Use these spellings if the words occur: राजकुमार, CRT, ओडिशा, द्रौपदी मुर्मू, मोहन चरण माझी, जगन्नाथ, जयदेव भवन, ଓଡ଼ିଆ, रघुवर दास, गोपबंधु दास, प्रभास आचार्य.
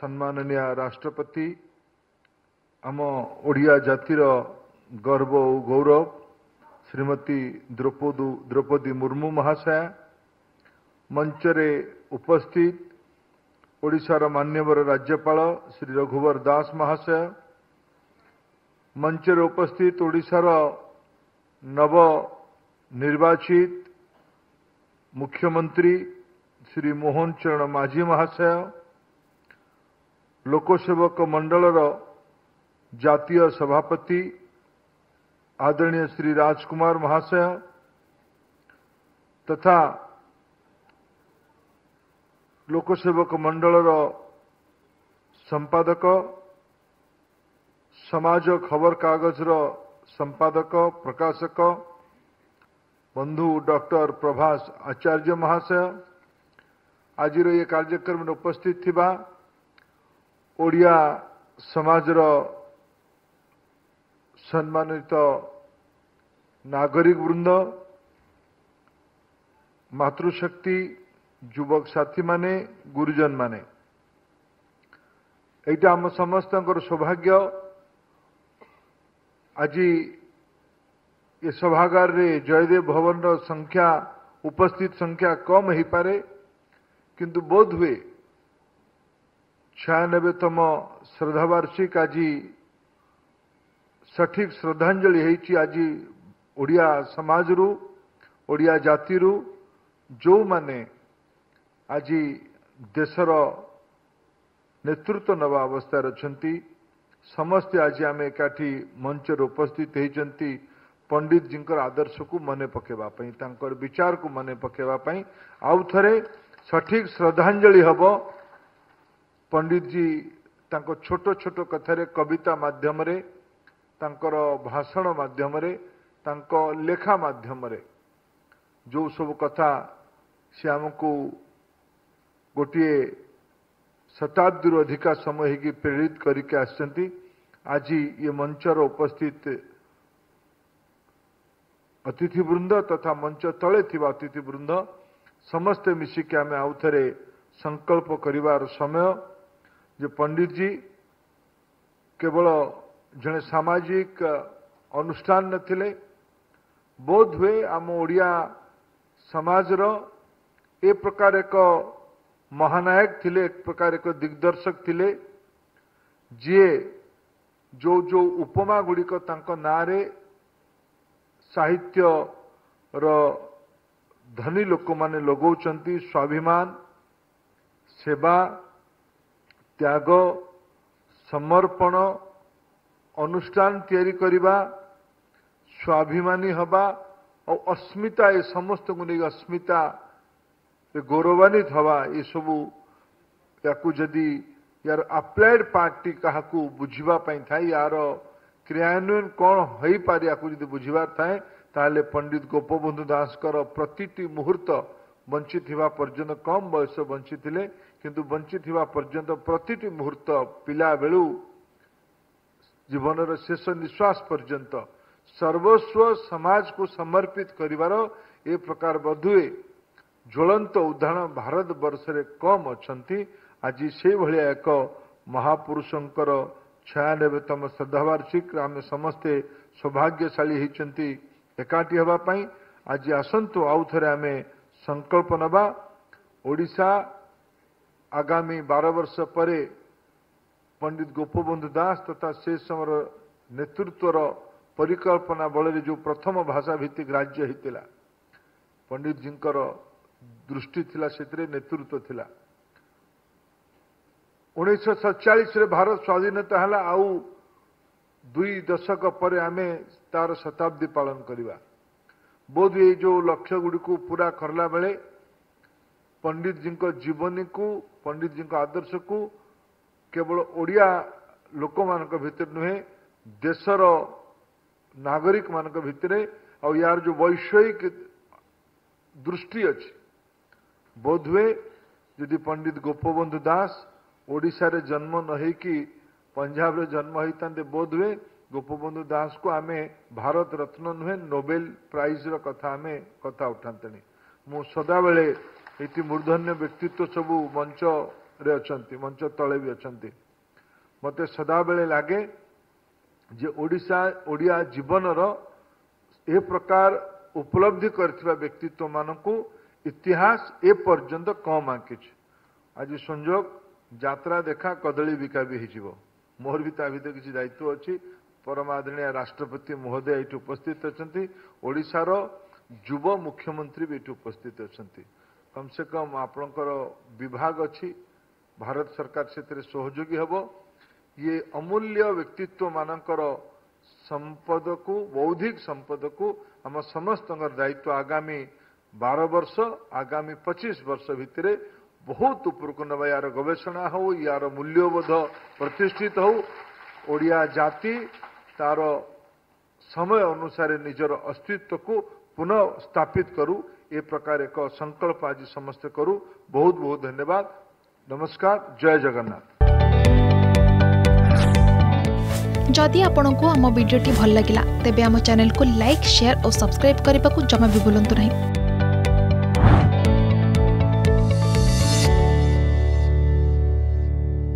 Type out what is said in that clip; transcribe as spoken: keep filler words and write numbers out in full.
सम्माननीय राष्ट्रपति आम ओडिया जातिर गर्व और गौरव श्रीमती द्रौपदी द्रौपदी मुर्मू महाशया मंच रे उपस्थित ओडिशार मान्यवर राज्यपाल श्री रघुवर दास महाशय मंच रे उपस्थित ओडिशार नव निर्वाचित मुख्यमंत्री श्री मोहन चरण माझी महाशय लोकसेवक मंडलर जातीय सभापति आदरणीय श्री राजकुमार महाशय तथा लोकसेवक मंडलर संपादक समाज खबर कागजर संपादक प्रकाशक बंधु डॉक्टर प्रभास आचार्य महाशय आज ये कार्यक्रम में उपस्थित थिबा ओडिया समाजर सम्मानित नागरिक वृंद मातृशक्ति युवक साथी माने गुरुजन माने एटा हम समस्तंकर सौभाग्य आज ये सभागार रे जयदेव भवन रो संख्या उपस्थित संख्या कम ही पारे किंतु बोध हुए छियानबेतम श्रद्धावार्षिक आज सठिक श्रद्धांजलि होईची आज ओडिया समाज रु ओडिया जाति रु जो माने आज देशर नेतृत्व नवा अवस्था अछंती समस्ते आज आम एकाठी मंच रे उपस्थित होईचंती पंडित जींकर आदर्श को मने पकेबा पई तांकर विचार को मने पकेबा पई आउ थरे सठिक श्रद्धांजलि हबो पंडित जी तांको छोटो छोटो कथारे कविता माध्यम रे तांकर भाषण माध्यम रे तांको लेखा माध्यम रे जो सब कथा से आमको गोटे शताब्दी अधिका समय होगी प्रेरित करके आसचंती आज ये मंचर उपस्थित अतिथिवृंद तथा मंच तले थिबा अतिथिवृंद समस्ते मिसिके आम आउ थे संकल्प करिवार समय जो पंडित जी केवल जने सामाजिक अनुष्ठान नथिले बोध हुए आम ओडिया समाज रो ए प्रकार एक महानायक थिले एक प्रकार एक दिग्दर्शक थिले जे जो जो उपमा गुड़िक तांको नारे साहित्य रो धनी लोक माने लगौचंती स्वाभिमान सेवा त्याग समर्पण अनुष्ठान तैयारी करिबा स्वाभिमानी हवा और अस्मिता ये समस्त गुणी अस्मिता गौरवान्वित हवा ये सब याकू जदि यार अप्लाइड पार्टी क्या बुझीबा पई थाए यार क्रियान्वयन कौन होई पारे याकू जदि बुझीबार थाए ताले पंडित गोपबंधु दास प्रतिटी मुहूर्त वंचित थिबा पर्यंत कम बयस वंचित थिले किंतु वंचित थिबा पर्यंत प्रतिटी मुहूर्त पिला बेलू जीवन शेष निश्वास पर्यंत सर्वस्व समाज को समर्पित करिवार ए प्रकार बधुए ज्वलंत उदाहरण भारत वर्ष रे कम अछंती आज से भलिया एक महापुरुषंकर छियानबेतम श्रद्धावार्षिक आम समस्ते सौभाग्यशाली होती एकाठी होगापाई आज आसतु आउ थे आम संकल्प नवा ओडिशा आगामी बारह वर्ष परे पंडित गोपबंधु दास तथा से समय नेतृत्वर परिकल्पना बल जो प्रथम भाषा भित्तिक राज्य होता पंडित जींकर दृष्टि थिला से नेतृत्व थिला उन्नीस सौ सैंतालीस रे भारत स्वाधीनता है आउ दुई दशक पर आम तार शताब्दी पालन करवा बोध ये जो लक्ष्य गुड़ी को पूरा करला बेले पंडित जी जीवनी को पंडित जी आदर्श को केवल ओडिया लोक मान भीतर नुहे देशर नागरिक मान भीतर और यार जो वैषयिक दृष्टि अच्छी बोध हुए यदि पंडित गोपबंधु दास ओडिशा रे जन्म न हो कि पंजाब रे जन्म होता बोध हुए गोपबंधु दास को आमे भारत रत्न नुहे नोबेल प्राइज रो कथा आमे कथा उठाते मु सदा बेले मूर्धन्य व्यक्तित्व सबू मंच मंच तले भी अच्छा मत सदा बेले लगे जे ओडिशा ओडिया जीवन ए प्रकार उपलब्धि करथिबा व्यक्तित्व मानकु इतिहास ए पर्यंत कम आंकी आज संजोग यात्रा देखा कदली बिका भी हो मोर भी ता भीतर किसी दायित्व अच्छी परमादरणीय राष्ट्रपति महोदय ये उपस्थित अच्छा ओडिशार युव मुख्यमंत्री भी ये उपस्थित अच्छा कम से कम आपणकर विभाग अच्छी भारत सरकार से सहयोगी हम ये अमूल्य व्यक्तित्व मानकर संपद को बौद्धिक संपद को हम समस्त दायित्व आगामी बारह वर्ष आगामी पच्चीस वर्ष भितर बहुत उपरक ना यार गवेषणा हो यार मूल्यबोध प्रतिष्ठित हो ओडिया जाति तार समय अनुसार निजर अस्तित्व को पुनः स्थापित करूँ ये प्रकार एक संकल्प आज समस्त करूँ। बहुत बहुत धन्यवाद। नमस्कार। जय जगन्नाथ। जदि आपंक आम भिडी भल लगा तेब आम चैनल को लाइक शेयर और सब्सक्राइब करने को जमा भी भूलु ना।